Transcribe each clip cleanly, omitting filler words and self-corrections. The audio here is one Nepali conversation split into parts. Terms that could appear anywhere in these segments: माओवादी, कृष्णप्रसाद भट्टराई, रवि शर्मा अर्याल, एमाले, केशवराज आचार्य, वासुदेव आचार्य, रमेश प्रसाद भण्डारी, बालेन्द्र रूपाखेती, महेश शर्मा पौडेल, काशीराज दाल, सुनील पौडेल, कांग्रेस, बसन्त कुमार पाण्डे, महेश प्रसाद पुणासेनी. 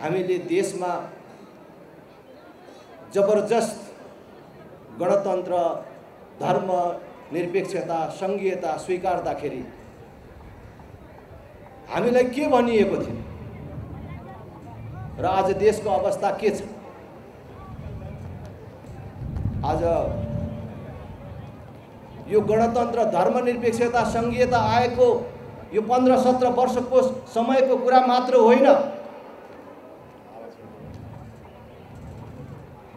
हामीले देशमा जबरजस्त गणतन्त्र धर्म निरपेक्षता संघीयता स्वीकार्दाखेरि हामीलाई के भनिएको थियो र आज देशको अवस्था के छ। आज यो गणतन्त्र धर्मनिरपेक्षता संघीयता आएको यो 15-17 वर्षको समयको कुरा मात्र होइन।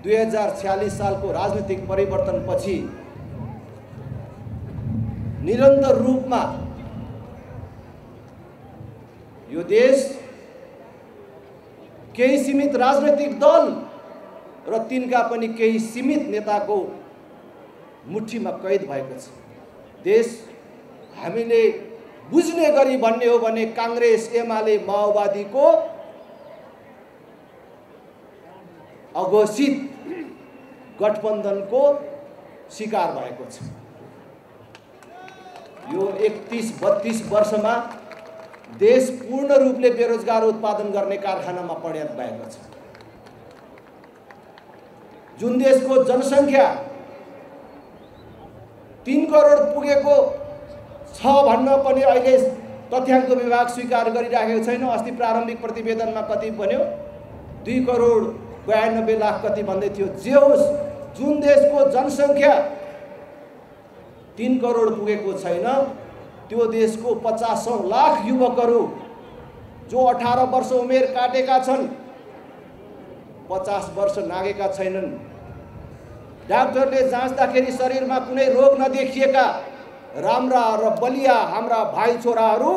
2046 सालको राजनीतिक परिवर्तनपछि निरन्तर रूपमा यो देश केही सीमित राजनीतिक दल र तिनका पनि केही सीमित नेताको मुट्ठीमा कैद भएको छ। देश हामीले बुझ्ने गरी भन्ने हो भने कांग्रेस एमाले माओवादी को अघोषित गठबंधन को शिकार भएको छ। यो 31-32 वर्ष में देश पूर्ण रूपले बेरोजगार उत्पादन करने कारखाना में परिणत भएको छ। जुन देश को जनसंख्या 3 करोड़ पुगेको छ भन्न पनि अहिले तथ्यांक विभाग स्वीकार गरिराखेको छैन। अस्ति प्रारंभिक प्रतिवेदन में कति भन्यो 2 करोड़ 92 लाख कति भन्दै थियो। जे होस् जुन देश को जनसंख्या 3 करोड़ पुगेको छैन त्यो देश को 50 लाख युवक जो 18 वर्ष उमेर काटेका छन् 50 वर्ष नागेका छैनन्। डाक्टरले जाँच्दाखेरि शरीर में कुनै रोग नदेखिएका राम्रा र बलिया हाम्रा भाई छोराहरू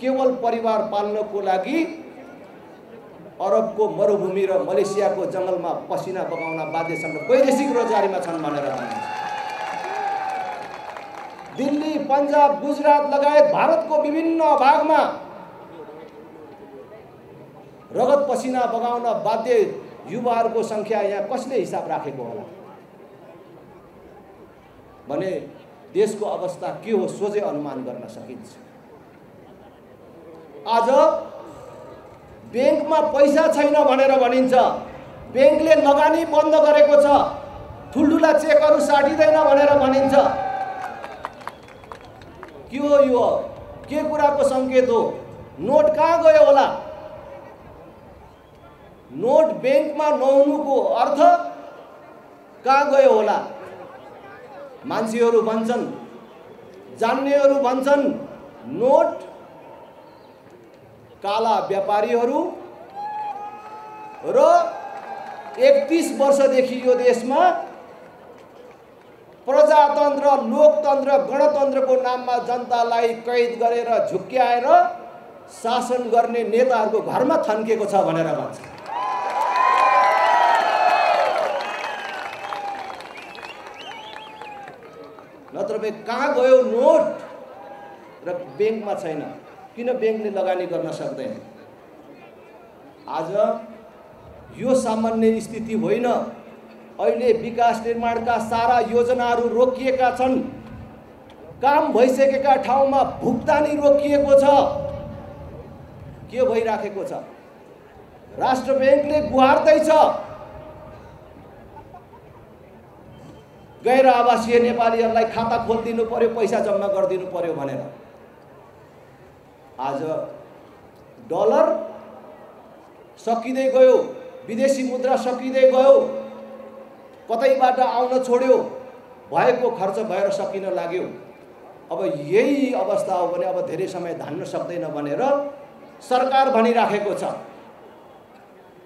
केवल परिवार पाल्नको लागि अरब को मरुभूमि र मलेसिया को जंगल में पसीना बगाउन बाध्य छन्। वैदेशिक रोजगारी में छन् भनेर दिल्ली पंजाब गुजरात लगायत भारत को विभिन्न भाग में रगत पसीना बगाउन बाध्य युवाहरूको संख्या यहाँ कसले हिसाब राखेको होला भने देशको अवस्था के हो सोझै अनुमान गर्न सकिन्छ। आज बैंकमा पैसा छैन भनेर भनिन्छ, बैंकले लगानी बन्द गरेको छ, ठुलठुला चेकहरू साटिदैन भनेर भनिन्छ। के हो यो? के कुराको संकेत हो? नोट कहाँ गयो होला? नोट बैंक में नहुनुको अर्थ कहाँ गयो होला? मान्छेहरु भन्छन्, जान्नेहरु भन्छन् नोट काला व्यापारीहरु र 31 वर्षदेखि यो देशमा प्रजातन्त्र लोकतन्त्र गणतन्त्रको नाममा जनतालाई कैद गरेर झुक्क्याएर शासन गर्ने नेताहरुको घरमा थन्केको छ भनेर भन्छ। नत्र बे कहाँ गयो नोट र बैंकमा छैन? किन बैंकले लगानी गर्न सक्दैन? आज यो सामान्य स्थिति होइन। अहिले विकास निर्माणका सारा योजनाहरू रोकिएका छन्, काम भइसकेका ठाउँमा भुक्तानी रोकिएको छ। के भइराखेको छ? राष्ट्र बैंकले गुहार्दै छ गैर आवासीय नेपालीहरुलाई खाता खोलिदिनु पर्यो, पैसा जम्मा गरिदिनु पर्यो भनेर। आज डलर सकिदै गयो, विदेशी मुद्रा सकिदै गयो, कतैबाट आउन छोड्यो, भएको खर्च भएर सकिन लाग्यो। अब यही अवस्था हो भने अब धेरै समय धान्न सक्दैन भनेर सरकार भनिराखेको छ।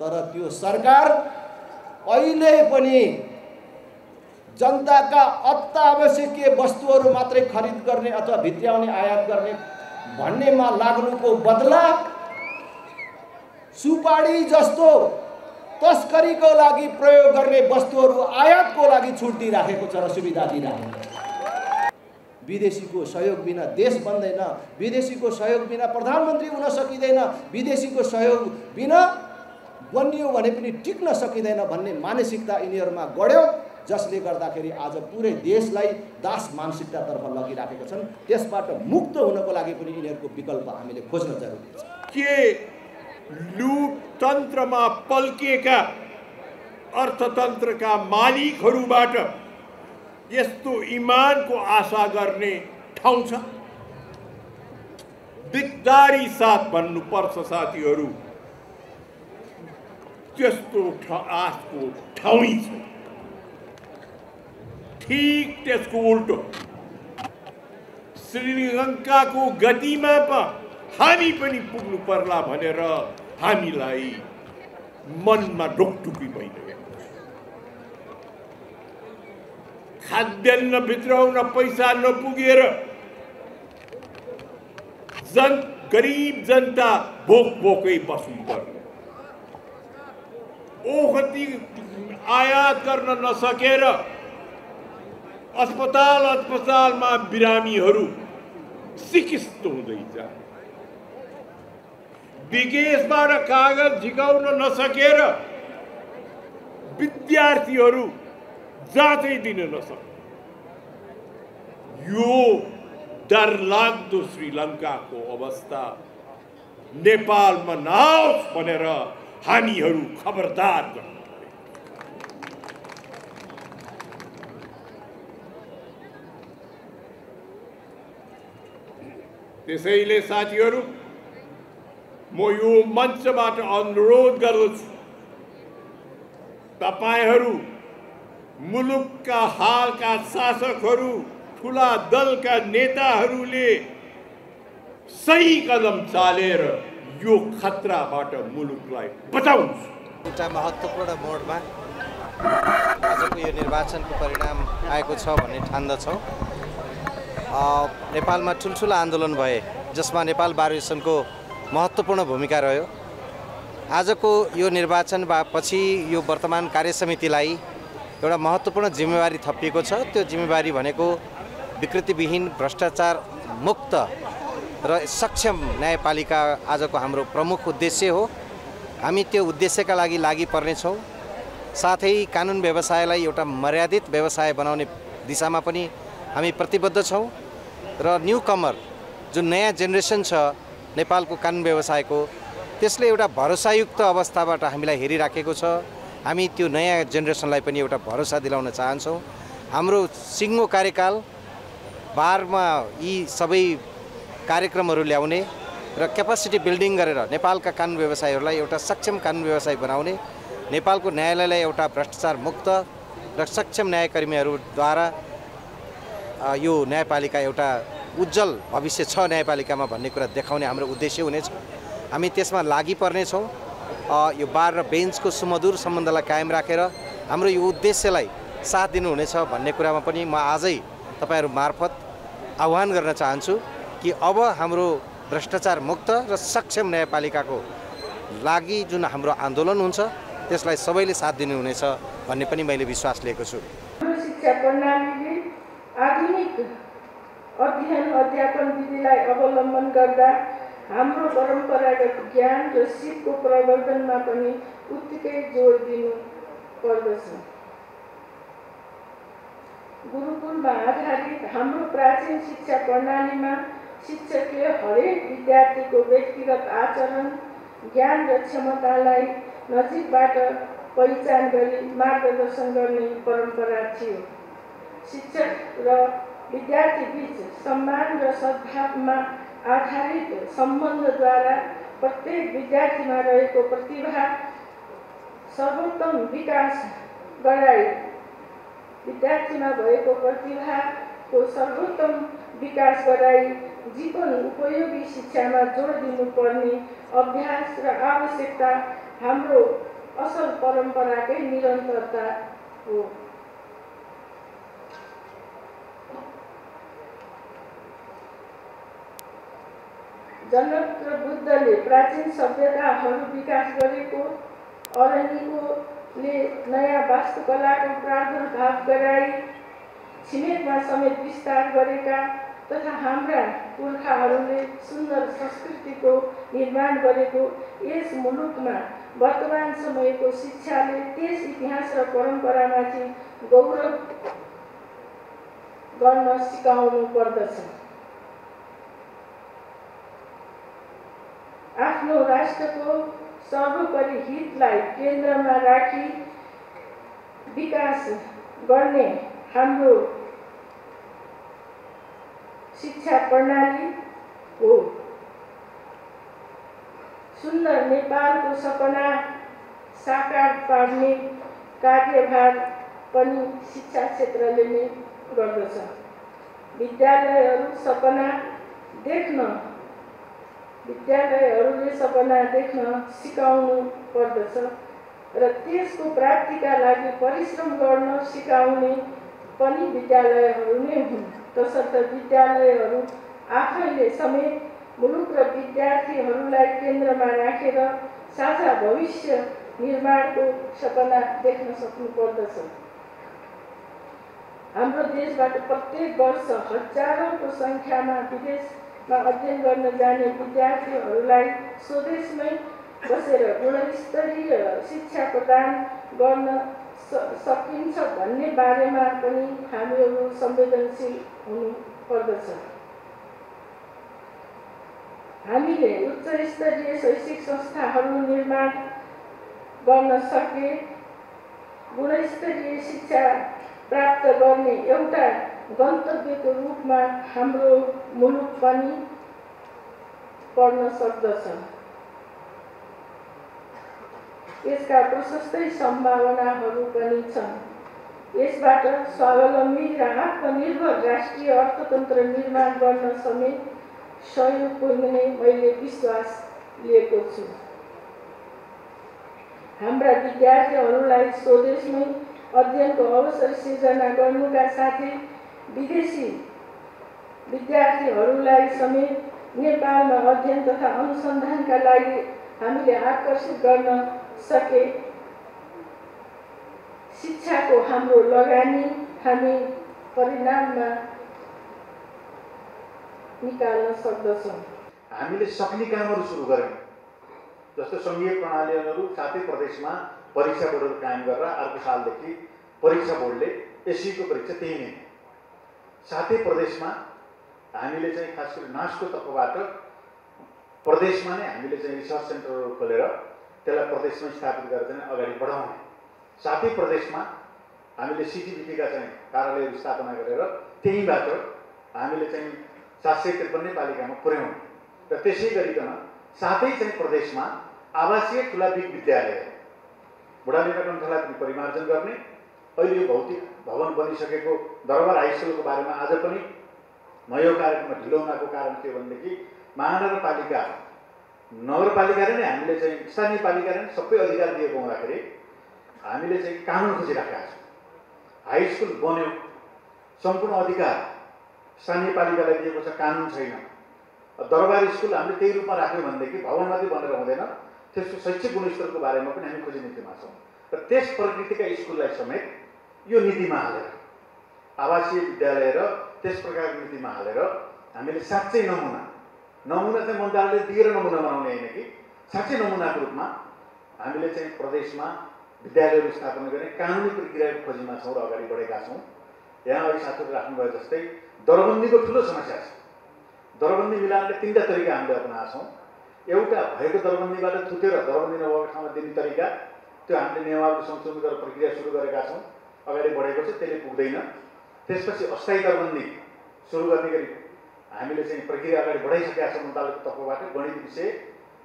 तर त्यो सरकार अहिले पनि जनता का अत्यावश्यक वस्तुहरू मात्रै खरीद गर्ने अथवा भित्र्याउने आयात गर्ने भन्नेमा लाग्नुको बदला सुपारी जस्तो तस्करी को लागि प्रयोग गर्ने वस्तुहरू आयात को लागि छुट दिइराखेको छ र सुविधा दिइराखेको छ। विदेशी को सहयोग बिना देश बन्दैन, विदेशी को सहयोग बिना प्रधानमन्त्री हुन सकिदैन, विदेशी को सहयोग बिना बनियो भने पनि टिक्न सकिदैन भन्ने मानसिकता यिनीहरुमा गड्यो, जसले गर्दाखेरि आज पूरे देशलाई दास मानसिकतातर्फ लगिराखेका छन्। त्यसबाट मुक्त हुनको लागि पनि यिनीहरुको विकल्प हामीले खोज्न जरुरी छ। के लूट तंत्र में पल्किएका अर्थतंत्र का मालिकहरूबाट यस्तो ईमान को आशा करने ठाउँ छ। दिकदारी साथ भन्नुपर्छ साथीहरू, त्यस्तो आशको ठाउँ छ ठीक त्यसको उल्टो। श्रीलंका को गति में हामी पनि पुग्नु पर्ला भनेर हामीलाई मनमा ढोकटुकी भइरहेको। खाद्यान्न भित्राउन पैसा नपुगेर गरीब जनता भोकै बस्नु पर्यो। औषधि आयात गर्न नसकेर अस्पतालमा बिरामीहरू सिकिस्त हुँदैछ। विदेशबाट कागज झिकाउन नसकेर विद्यार्थीहरू जाँचै दिन नसक्छ। यो डरलाग्दो श्रीलंका को अवस्था नेपालमा नआओस् भनेर हामीहरू खबरदार गर्नु। त्यसैले साथीहरू म यो मञ्चबाट अनुरोध गर्दछु, तपाईहरू मुलुकका हालका शासकहरू ठुला दलका नेताहरूले सही कदम चालेर यो खतराबाट मुलुकलाई बचाउनु। एउटा महत्त्वपूर्ण मोडमा आजको यो निर्वाचनको परिणाम आएको छ भन्ने ठान्दछौँ। नेपालमा ठुल्ठुला आन्दोलन भए जसमा नेपाल बार एसोसिएसनको महत्त्वपूर्ण भूमिका रह्यो। आजको यो निर्वाचन पछि यो वर्तमान कार्यसमितिलाई एउटा महत्त्वपूर्ण जिम्मेवारी थपिएको छ। त्यो जिम्मेवारी भनेको विकृतिविहीन भ्रष्टाचार मुक्त र सक्षम न्यायपालिका आजको हाम्रो प्रमुख उद्देश्य हो। हामी त्यो उद्देश्यका लागि पर्नेछौँ। साथै कानुन व्यवसायलाई एउटा मर्यादित व्यवसाय बनाउने दिशामा पनि हामी प्रतिबद्ध छौँ र न्यू कमर जुन नयाँ जेनेरेसन छ नेपालको कानुन व्यवसायको, त्यसले एउटा भरोसायुक्त अवस्थाबाट हामीलाई हेरिराखेको छ। हामी त्यो नयाँ जेनेरेसनलाई पनि एउटा भरोसा दिलाउन चाहन्छौँ। हाम्रो सिङ्गो कार्यकाल बारमा यी सबै कार्यक्रमहरू ल्याउने र क्यापेसिटी बिल्डिङ गरेर नेपालका कानुन व्यवसायहरूलाई एउटा सक्षम कानुन व्यवसाय बनाउने, नेपालको न्यायालयलाई एउटा भ्रष्टाचार मुक्त र सक्षम न्यायकर्मीहरूद्वारा यो न्यायपालिका एउटा उज्जवल भविष्य छ न्यायपालिकामा भन्ने कुरा देखाउने हाम्रो उद्देश्य हुनेछ। हामी त्यसमा लागि पर्नेछौँ। यो बार र बेन्चको सुमधुर सम्बन्धलाई कायम राखेर हाम्रो यो उद्देश्यलाई साथ दिनुहुनेछ भन्ने कुरामा पनि म आजै तपाईहरू मार्फत आह्वान गर्न चाहन्छु कि अब हाम्रो भ्रष्टाचार मुक्त र सक्षम न्यायपालिकाको लागि जुन हाम्रो आन्दोलन हुन्छ त्यसलाई सबैले साथ दिनुहुनेछ भन्ने पनि मैले विश्वास लिएको छु। शिक्षा प्रणालीले आधुनिक अध्ययन अध्यापन विधिलाई अवलम्बन गर्दा हाम्रो परम्परागत ज्ञान र सिपको प्रवर्धनमा पनि उत्तिकै जोड दिनु पर्दछ। गुरुकुलमा आधारित हाम्रो प्राचीन शिक्षा प्रणालीमा शिक्षकले हरेक विद्यार्थीको व्यक्तिगत आचरण, ज्ञान र क्षमतालाई नजिकबाट पहिचान गरी मार्गदर्शन गर्ने परम्परा थियो। शिक्षक र विद्यार्थी बीच सम्मान र सद्भावमा आधारित सम्बन्धद्वारा प्रत्येक विद्यार्थीमा रहेको प्रतिभा सर्वोत्तम विकास गराई विद्यार्थीमा भएको प्रतिभाको सर्वोत्तम विकास गराई जीवन उपयोगी शिक्षामा जोड दिनुपर्ने अभ्यास र आवश्यकता हाम्रो असल परम्पराकै निरन्तरता हो। जनक र बुद्धले प्राचीन सभ्यताहरू विकास गरेको, अरनिकोले नयाँ वास्तुकलाको प्रादुर्भाव गराई छिमेकमा समेत विस्तार गरेका तथा हाम्रा पुर्खाहरूले सुन्दर संस्कृतिको निर्माण गरेको यस मुलुकमा वर्तमान समयको शिक्षाले त्यस इतिहास र परम्परामाथि गौरव गर्न सिकाउनु पर्दछ। आफ्नो राष्ट्रको सर्वोपरि हितलाई केन्द्रमा राखी विकास गर्ने हाम्रो शिक्षा प्रणाली हो। सुन्दर नेपालको सपना साकार पार्ने कार्यभार पनि शिक्षा क्षेत्रले नै गर्दछ। विद्यालयहरूले सपना देख्न सिकाउनु पर्दछ र त्यसको प्राप्तिका लागि परिश्रम गर्न सिकाउने पनि विद्यालयहरू नै हुन्। तसर्थ विद्यालयहरू आफैले समेत मुलुक र विद्यार्थीहरूलाई केन्द्रमा राखेर साझा भविष्य निर्माणको सपना देख्न सक्नु पर्दछ। हाम्रो देशबाट प्रत्येक वर्ष हजारौंको संख्यामा विदेशमा अध्ययन गर्न जाने विद्यार्थीहरूलाई स्वदेशमै बसेर गुणस्तरीय शिक्षा प्रदान गर्न सकिन्छ भन्ने बारेमा पनि हामीहरू संवेदनशील हुनु पर्दछ। हामीले उच्च स्तरीय शैक्षिक संस्थाहरू निर्माण गर्न सके गुणस्तरीय शिक्षा प्राप्त गर्ने एउटा गन्तव्यको रूपमा हाम्रो मुलुक पनि पर्न सक्दछ। यसका प्रशस्तै सम्भावनाहरू पनि छन्। यसबाट स्वावलम्बी र आत्मनिर्भर राष्ट्रिय अर्थतन्त्र निर्माण गर्न समेत सहयोग पुग्ने मैले विश्वास लिएको छु। हाम्रा विद्यार्थीहरूलाई स्वदेशमै अध्ययन को अवसर सृजना गर्नुका साथै विदेशी विद्यार्थीहरूलाई समेत नेपालमा अध्ययन तथा अनुसन्धानका लागि हामीले आकर्षित गर्न सके शिक्षाको हाम्रो लगानी हामी परिणाममा निकाल्न सक्दछौं। हामीले सक्ने कामहरू सुरु गर्यौं। जस्तो संघीय प्रणालीहरु साथै प्रदेशमा परीक्षा बोर्डहरु कायम गरेर अर्को सालदेखि परीक्षा बोर्डले एससी को परीक्षा त्यही नै साथै प्रदेशमा हामीले चाहिँ खास गरी नासको तर्फबाट प्रदेशमा नै हामीले चाहिँ रिसर्च सेन्टरहरु खोलेर त्यसलाई प्रदेशमा स्थापित गरेर चाहिँ अगाडि बढाउने साथै प्रदेशमा हामीले सीजीबीटी का चाहिँ कार्यालयहरु स्थापना गरेर त्यहीबाट हामीले चाहिँ 753 पालिकामा पुर्याउने र त्यसै गरिकन साथै चाहिँ प्रदेशमा आवासीय खुला विद्यालय बुढानीका खलाको परिमार्जन गर्ने अहिले भौतिक भवन बनिसकेको दरबार हाईस्कुलको बारेमा आज पनि म यो कार्यक्रममा ढिलो हुनको कारण के भनेदेखि महानगरपालिका नगरपालिकाले नै हामीले चाहिँ स्थानीय पालिकाले नै सबै अधिकार दिएको हुँदाखेरि हामीले चाहिँ कानुन खोजिराखेका छौं। हाईस्कुल बन्यो सम्पूर्ण अधिकार स्थानीय पालिकाले दिएको छ, कानुन छैन। दरबार स्कुल हामीले त्यही रूपमा राख्यौं भनेदेखि भवन मात्रै बनेर हुँदैन, त्यसको शैक्षिक गुणस्तरको बारेमा पनि हामी खोज्ने नीतिमा छौं र त्यस प्रकृतिका स्कुललाई समेत यो नीतिमा हालेर आवासीय विद्यालय र त्यस प्रकारको नीतिमा हालेर हामीले साँच्चै नमुना चाहिँ मन्त्रालयले दिएर नमुना बनाउने हैन कि साँच्चै नमुनाको रूपमा हामीले चाहिँ प्रदेशमा विद्यालयहरू स्थापना गर्ने कानुनी प्रक्रियाको खोजीमा छौं र अगाडि बढेका छौं। यहाँ अघि साथीहरुले राख्नुभयो जस्तै दरबन्दीको ठूलो समस्या छ। दरबन्दी मिलानका तीनटा तरिका हामीले अपनाएका छौं। एउटा भएको दरबन्दीबाट थुतेर दरबन्दी नभएको ठाउँमा दिने तरिका, त्यो हामीले नियमावली संशोधन गरेर प्रक्रिया सुरु गरेका छौं। अगाडि बढेको छ, त्यसले पुग्दैन। त्यसपछि अस्थायी दरबन्दी सुरु गर्ने गरी हामीले चाहिँ प्रक्रिया अगाडि बढाइसकेका छौं। मन्त्रालयको तर्फबाट गणित विषय,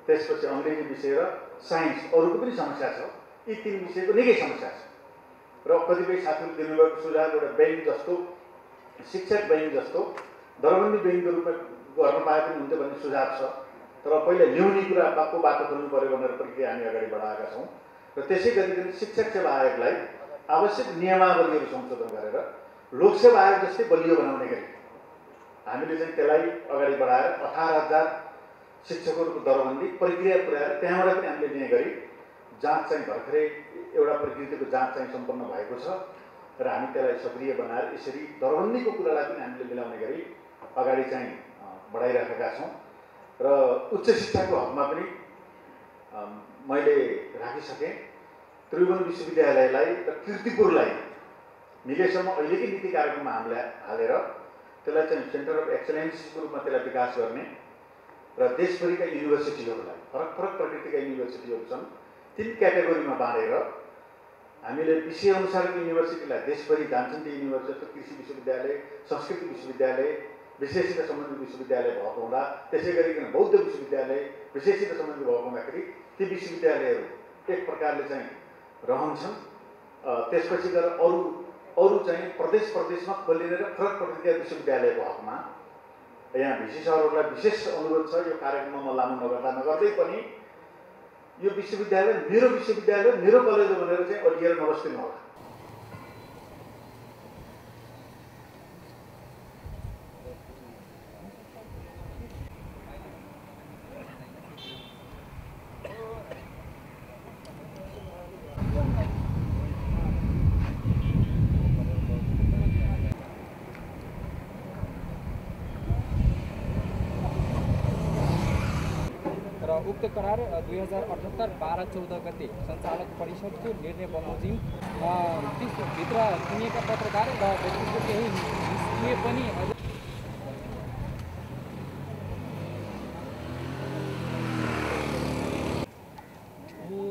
त्यसपछि अंग्रेजी विषय र साइन्स, अरूको पनि समस्या छ। यी तीन विषयको निकै समस्या छ र कतिपय साथीहरूले दिनुभएको सुझाव एउटा बैंक जस्तो, शिक्षक बैंक जस्तो दरबन्दी बैंकको रूपमा गर्न पाए पनि हुन्थ्यो भन्ने सुझाव छ। तर पहिले ल्याउने कुरा बाको बाटो खोल्नु पर्यो भनेर प्रक्रिया हामी अगाडि बढाएका छौं र त्यसै गरी शिक्षक सेवा आयोगलाई आवश्यक नियमावलीहरू संशोधन गरेर लोकसेवा आयोग जस्तै बलियो बनाउने गरी हामीले चाहिँ त्यसलाई अगाडि बढाएर 18,000 शिक्षकहरूको दरबन्दी प्रक्रिया पुर्याएर त्यहाँबाट पनि हामीले लिने गरी जाँच चाहिँ भर्खरै एउटा प्रकृतिको जाँच चाहिँ सम्पन्न भएको छ र हामी त्यसलाई सक्रिय बनाएर यसरी दरबन्दीको कुरालाई पनि हामीले मिलाउने गरी अगाडि चाहिँ बढाइराखेका छौं र उच्च शिक्षाको हकमा पनि मैले राखिसकेँ। त्रिभुवन विश्वविद्यालयलाई र कीर्तिपुरलाई मिलेसम्म अहिलेकै नीति कार्यक्रममा हामीले हालेर त्यसलाई चाहिँ सेन्टर अफ एक्सलेन्सको रूपमा त्यसलाई विकास गर्ने र देशभरिका युनिभर्सिटीहरूलाई फरक फरक प्रकृतिका युनिभर्सिटीहरू छन्। तीन क्याटेगोरीमा बाँडेर हामीले विषयअनुसारको युनिभर्सिटीलाई देशभरि जान्छन्। ती युनिभर्सिटी कृषि विश्वविद्यालय, संस्कृत विश्वविद्यालय, विशेषता सम्बन्धी विश्वविद्यालय भएको हुँदा, त्यसैगरीकन बौद्ध विश्वविद्यालय विशेषता सम्बन्धी भएको हुँदाखेरि ती विश्वविद्यालयहरू एक प्रकारले चाहिँ रहन्छन्। त्यसपछि गएर अरू चाहिँ प्रदेश प्रदेशमा खोलिएर फरक प्रकृतिका विश्वविद्यालयको हकमा यहाँ भिसिसहरूलाई विशेष अनुरोध छ। यो कार्यक्रममा म लामो नगर्दै पनि यो विश्वविद्यालय मेरो कलेज हो भनेर चाहिँ अलिएर नबस्दिनुहोला। उक्त करार 2078-12-14 गते संचालक परिषदको निर्णय बमोजिम त्यसभित्र चुनिएका पत्रकार र व्यक्तिको केही निष्क्रिय पनि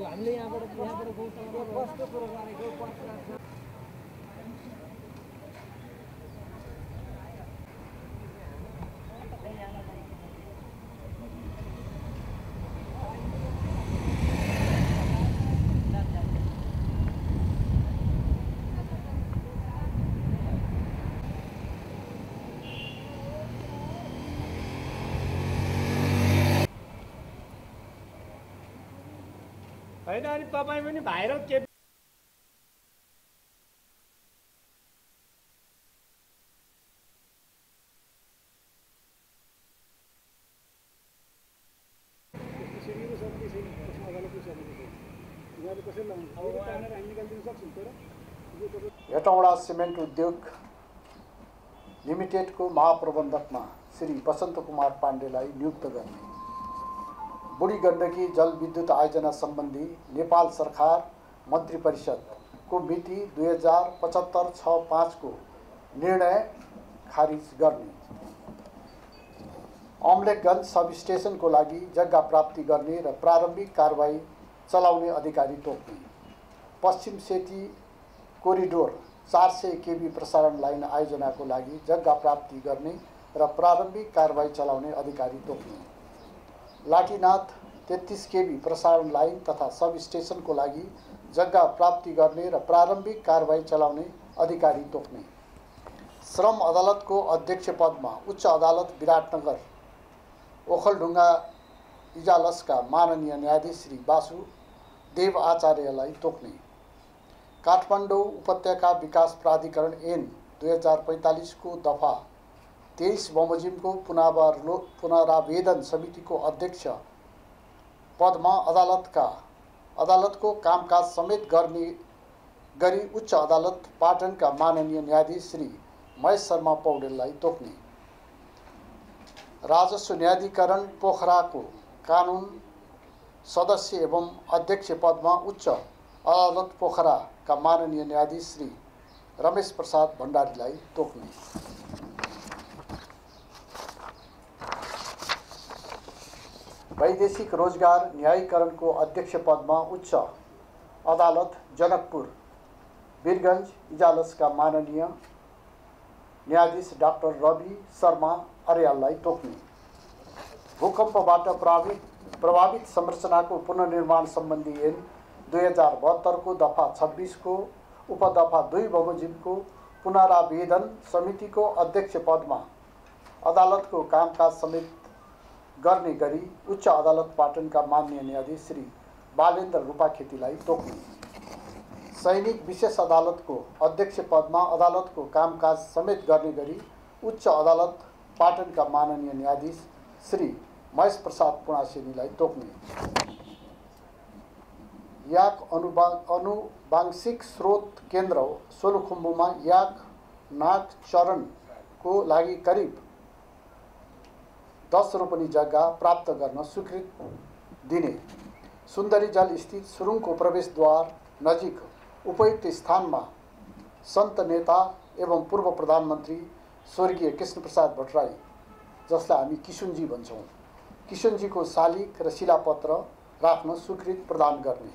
हामीले यहाँबाट कस्तो कुरो गरेको होइन। अनि तपाईँ पनि भाइर के हेटौँडा सिमेन्ट उद्योग लिमिटेडको महाप्रबन्धकमा श्री बसन्त कुमार पाण्डेलाई नियुक्त गर्ने बुढी गण्डकी जलविद्युत आयोजना संबंधी नेपाल सरकार मंत्री परिषद को मिति 2075-65 को निर्णय खारिज गर्ने, अम्लेखगंज सब स्टेशन को लागि जग्गा प्राप्ति गर्ने र प्रारंभिक कारवाही चलाउने अधिकारी तोक्ने, पश्चिम सेती कोरिडोर 400 kV प्रसारण लाइन आयोजना को लागि जग्गा प्राप्ति गर्ने र प्रारंभिक कारवाही चलाउने अधिकारी तोक्ने, लाठीनाथ 33 kV प्रसारण लाइन तथा सब स्टेशन को लागि जग्गा प्राप्ति गर्ने र प्रारम्भिक कारवाही चलाउने अधिकारी तोक्ने, श्रम अदालत को अध्यक्ष पदमा उच्च अदालत विराटनगर ओखलढुङ्गा इजालसका माननीय न्यायाधीश श्री वासुदेव आचार्यलाई तोक्ने, काठमाडौँ उपत्यका विकास प्राधिकरण ऐन 2045 को दफा 23 बमोजिम को पुनरावेदन समिति को अध्यक्ष पदमा अदालतको कामकाज समेत गर्ने गरी उच्च अदालत पाटनका माननीय न्यायाधीश श्री महेश शर्मा पौडेललाई तोक्ने, राजस्व न्यायाधिकरण पोखरा को कानून सदस्य एवं अध्यक्ष पदमा उच्च अदालत पोखरा का माननीय न्यायाधीश श्री रमेश प्रसाद भण्डारीलाई तोक्ने। वैदेशिक रोजगार न्यायीकरण को अध्यक्ष पदमा उच्च अदालत जनकपुर वीरगंज इजालस का माननीय न्यायाधीश डाक्टर रवि शर्मा अर्याललाई तोक्ने, भूकम्पबाट प्रभावित संरचना को पुनर्निर्माण संबंधी ऐन 2072 को दफा 26 को उपदफा 2 बमोजिम को पुनरावेदन समिति को अध्यक्ष पदमा अदालत को कामकाज समेत गर्ने गरी उच्च अदालत पाटन का माननीय न्यायाधीश श्री बालेन्द्र रूपाखेतीलाई तोक्ने, सैनिक विशेष अदालत को अध्यक्ष पदमा अदालत को कामकाज समेत गर्ने गरी उच्च अदालत पाटन का माननीय न्यायाधीश श्री महेश प्रसाद पुणासेनीलाई तोक्ने, याक अनुवांशिक स्रोत केन्द्र सोलुखुम्बुमा याक नाग चरण को लागि करिब 10 रोपनी जग्गा प्राप्त गर्न स्वीकृति दिने, सुन्दरी जल स्थित सुरुङको प्रवेशद्वार नजिक उपयुक्त स्थानमा सन्त नेता एवं पूर्व प्रधानमन्त्री स्वर्गीय कृष्णप्रसाद भट्टराई, जसलाई हामी किशुनजी भन्छौं, किशन जी को शालिक र शिलापत्र राख्न स्वीकृति प्रदान गर्ने,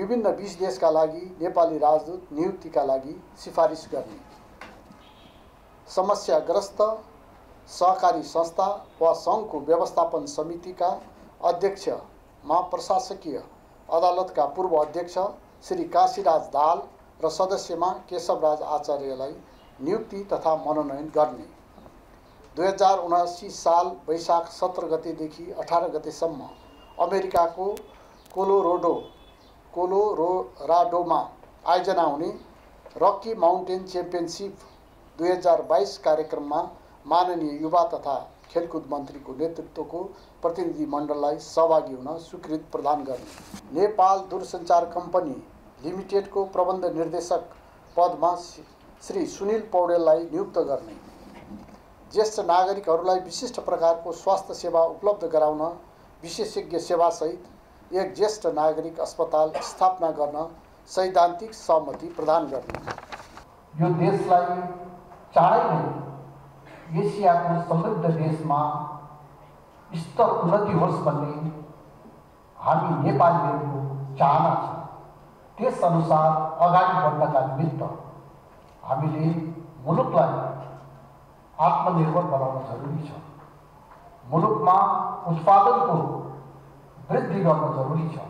विभिन्न 20 देशका लागि नेपाली राजदूत नियुक्तिका लागि सिफारिस गर्ने, समस्याग्रस्त सहकारी संस्था वा संघको व्यवस्थापन समितिका अध्यक्ष महाप्रशासकीय अदालतका पूर्व अध्यक्ष श्री काशीराज दाल र सदस्यमा केशवराज आचार्यलाई नियुक्ति तथा मनोनयन गर्ने। 2079 साल वैशाख 17 गतेदेखि 18 गतेसम्म अमेरिकाको कोलोराडोमा आयोजना हुने रकी माउन्टेन च्याम्पियनसिप 2022 कार्यक्रममा माननीय युवा तथा खेलकुद मन्त्रीको नेतृत्वको प्रतिनिधि मण्डललाई सहभागी हुन स्वीकृति प्रदान गर्ने। नेपाल दूरसञ्चार कम्पनी लिमिटेडको प्रबन्ध निर्देशक पदमा श्री सुनील पौडेललाई नियुक्त गर्ने, ज्येष्ठ नागरिकहरूलाई विशिष्ट प्रकारको स्वास्थ्य सेवा उपलब्ध गराउन विशेषज्ञ सेवा सहित एक ज्येष्ठ नागरिक अस्पताल स्थापना गर्न सैद्धान्तिक सहमति प्रदान गर्ने। यो देशलाई चाँडै नै एसियाको समृद्ध देशमा स्तर उन्नति होस् भन्ने हामी नेपालीहरूको चाहना छ। त्यसअनुसार अगाडि बढ्नका निमित्त हामीले मुलुकलाई आत्मनिर्भर बनाउन जरुरी छ, मुलुकमा उत्पादनको वृद्धि गर्न जरुरी छ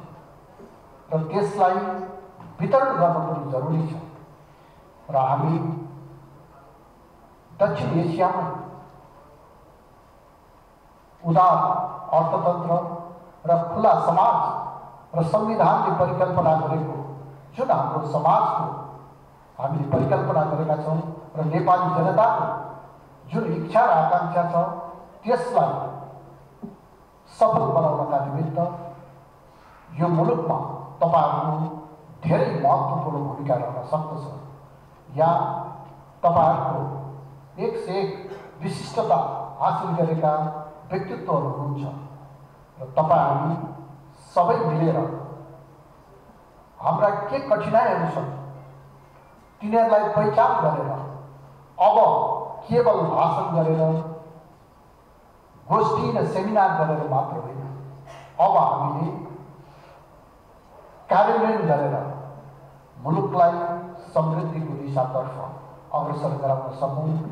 र त्यसलाई वितरण गर्न पनि जरुरी छ र हामी दक्षिण एसियामा उदार अर्थतन्त्र र खुला समाज र संविधानले परिकल्पना गरेको जुन हाम्रो समाजको हामीले परिकल्पना गरेका छौं र नेपाली जनताको जुन इच्छा र आकांक्षा छ त्यसलाई सफल बनाउनका निमित्त यो मुलुकमा तपाईहरुको धेरै महत्त्वपूर्ण भूमिका रहन सक्दछ। यहाँ तपाईहरुको एक से एक विशिष्टता हासिल गरेका व्यक्तित्वहरू हुनुहुन्छ र तपाईहरु सबै मिलेर हाम्रा के कठिनाइहरू छन् तिनीहरूलाई पहिचान गरेर अब केवल भाषण गरेर गोष्ठी र सेमिनार गरेर मात्र होइन, अब हामीले कार्यान्वयन गरेर मुलुकलाई समृद्धिको दिशातर्फ अग्रसर गराउन सकौँ।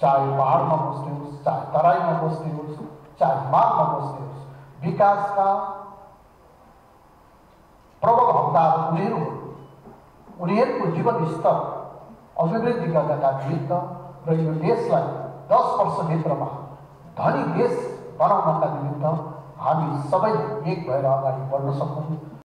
चाहे पहाडमा बस्ने होस्, चाहे तराईमा बस्ने होस्, चाहे हिमालमा बस्ने होस्, विकासका प्रबल हकदार उनीहरू हुन्। उनीहरूको जीवन स्तर अभिवृद्धि गर्नका निमित्त र यो देशलाई 10 वर्षभित्रमा धनी देश बनाउनका निमित्त हामी सबै एक भएर अगाडि बढ्न सकौँ।